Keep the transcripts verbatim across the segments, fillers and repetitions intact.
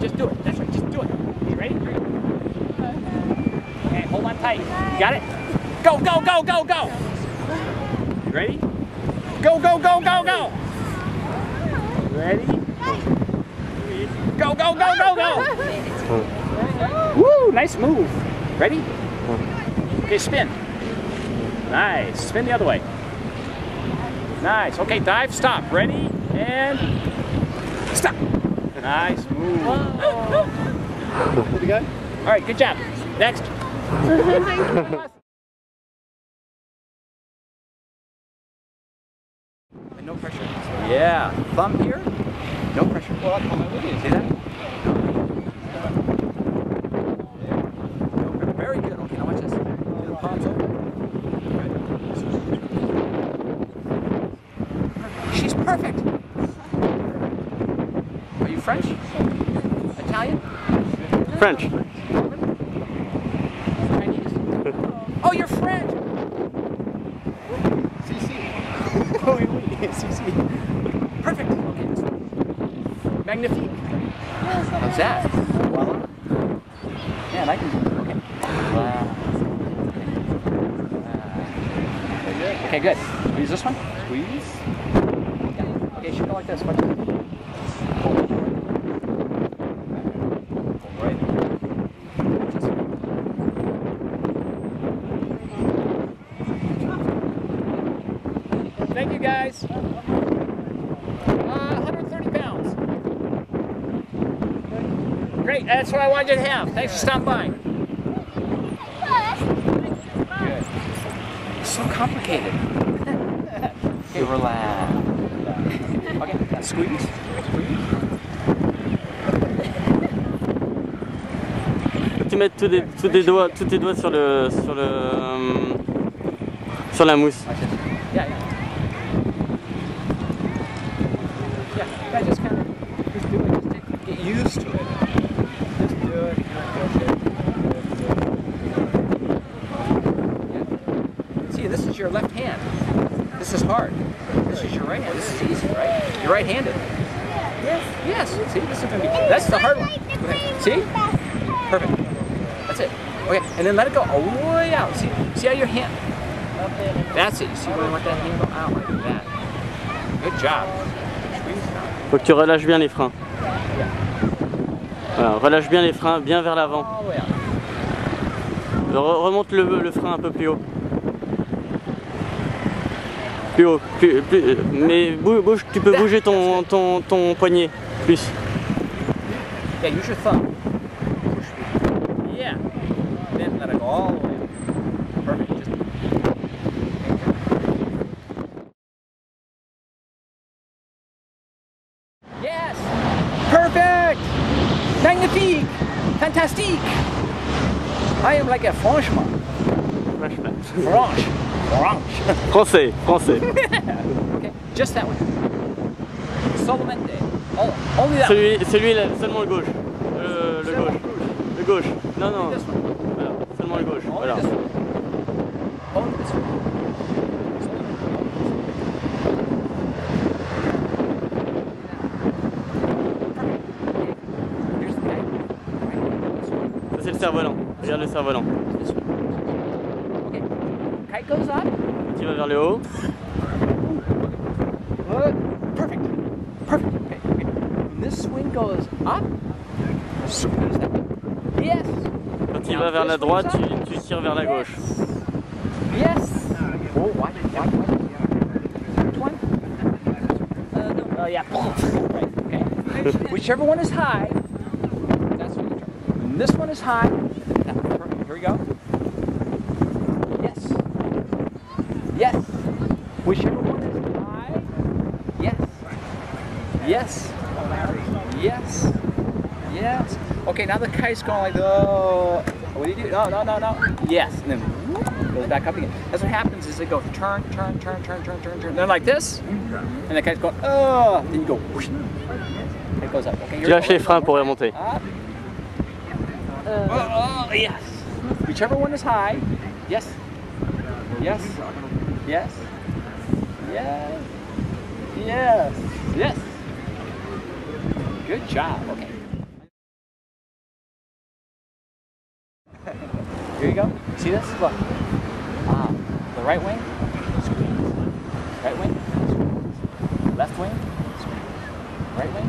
Just do it. That's right. Just do it. You ready? Okay, hold on tight. You got it? Go, go, go, go, go. You ready? Go, go, go, go, go. Ready? Go, go, go, go, go. Woo, nice move. Ready? Okay, spin. Nice. Spin the other way. Nice. Okay, dive, stop. Ready? And stop. Nice move. What do you got? All right, good job. Next. No pressure. Yeah. Thumb here. No pressure. Well, I come with you. See that? No. Very good. Okay, now watch this. The palms open. She's perfect. Are you French? Italian? French. Chinese? Oh, you're French. Perfect. Okay, this one. Magnifique. How's that? Voila. Man, I can do it. Okay. Wow. Okay, good. Squeeze this one. Squeeze. Yeah. Okay, it should go like this. Watch this. Thank you guys. Uh, one hundred thirty pounds. Great, that's what I wanted you to have. Thanks for stopping by. It's so complicated. Okay, relax. Okay, squeeze. Tu mets tous tes tous tes doigts tous tes doigts sur le sur le sur la mousse. I just kind of just do it, just get used to it. Just do it, yeah. See, this is your left hand. This is hard. This is your right hand. This is easy, right? You're right-handed. Yes. Yes. See, this is gonna be. That's the hard one. See? Perfect. That's it. Okay, and then let it go all the way out. See? See how your hand? That's it. You see where I want that hand go out like that. Good job. Faut que tu relâches bien les freins. Voilà, relâche bien les freins, bien vers l'avant. Re remonte le, le frein un peu plus haut. Plus haut, plus, plus, mais bouge, tu peux bouger ton, ton, ton poignet plus. Yeah, use your thumb. Yeah. Then let it go all the way. Perfect. Just yes! Perfect! Magnifique! Fantastique! I am like a Frenchman. Frenchman. French. French. Français. Français. Okay, just that one. Solamente. Oh, only that celui, one. Celui-là, seulement le gauche. Le, le gauche. Le gauche. Non, non. Voilà, seulement le gauche. Voilà. Cerf-volant, regarde le cerf-volant. Okay. Kite goes up. Tu vas vers le haut. Good. Perfect. Perfect. Okay. Okay. This swing goes up. So does that. Yes. Quand il va vers la droite, tu, tu tires vers la gauche. Yes. Oh, watch it. Watch it. Which one? Uh, no. Oh, yeah. Right. Okay. Whichever one is high. This one is high. Here we go. Yes. Yes. Whichever one is high. Yes. Yes. Yes. Yes. Okay, now the kite's going like, oh, what do you do? No, no, no, no. Yes. And then goes back up again. That's what happens is they go turn, turn, turn, turn, turn, turn, turn. They're like this. And the kite's going, oh. Then you go, whoosh. It goes up. Okay, here we go. Tu lâches les freins pour remonter. Uh, oh, oh, yes. Whichever one is high. Yes. Yes. Yes. Yes. Yes. Yes. Good job. Okay. go. See this? Look. Ah, the right wing squeeze. Right wing squeeze. Left wing squeeze. Right wing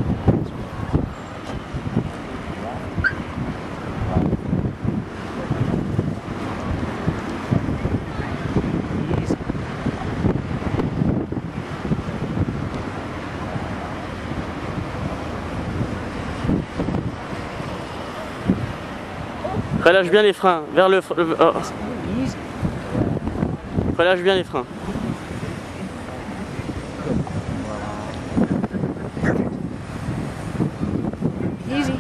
squeeze. Left. Left. Easy. Relâche bien les freins, vers le... le oh. Relâche bien les freins. Easy.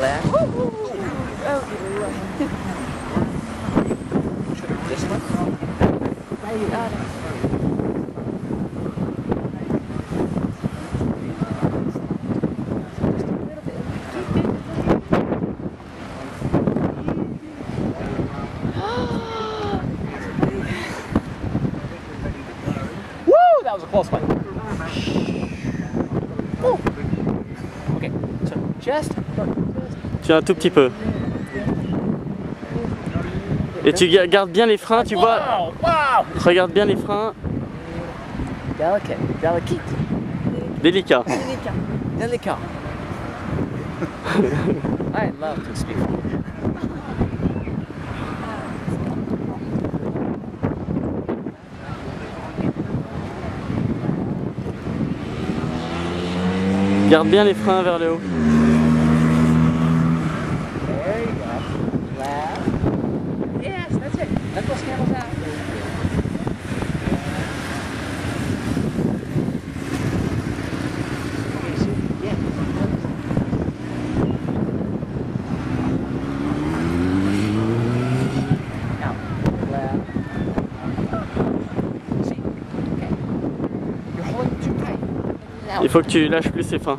Left. This one? That was a close one. Ooh. Okay, so just. Tiens un tout petit peu. Et tu gardes bien les freins, tu vois. Wow, wow. Regarde bien les freins. Delicate, delicate. Délicat. Délicat. Délicat. I love to speak. Garde bien les freins vers le haut. There you go. Left. Yes, that's it. That's what scrambles out. Okay, so, yeah. Now, left. See? Okay. You're holding too tight. Il faut que tu lâches plus ses freins.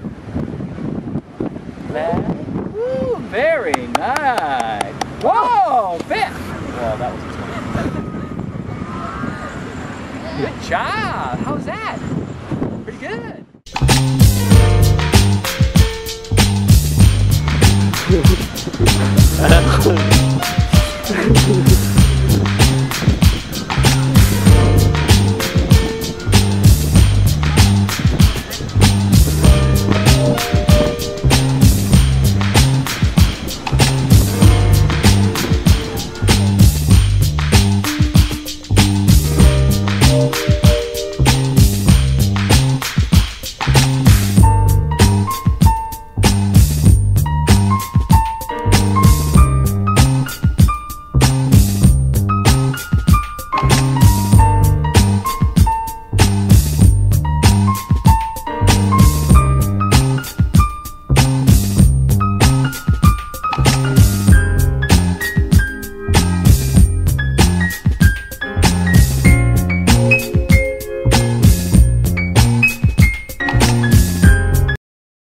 Ooh, very nice. Whoa, fit. Well, that was expensive. Good job. How's that? Pretty good.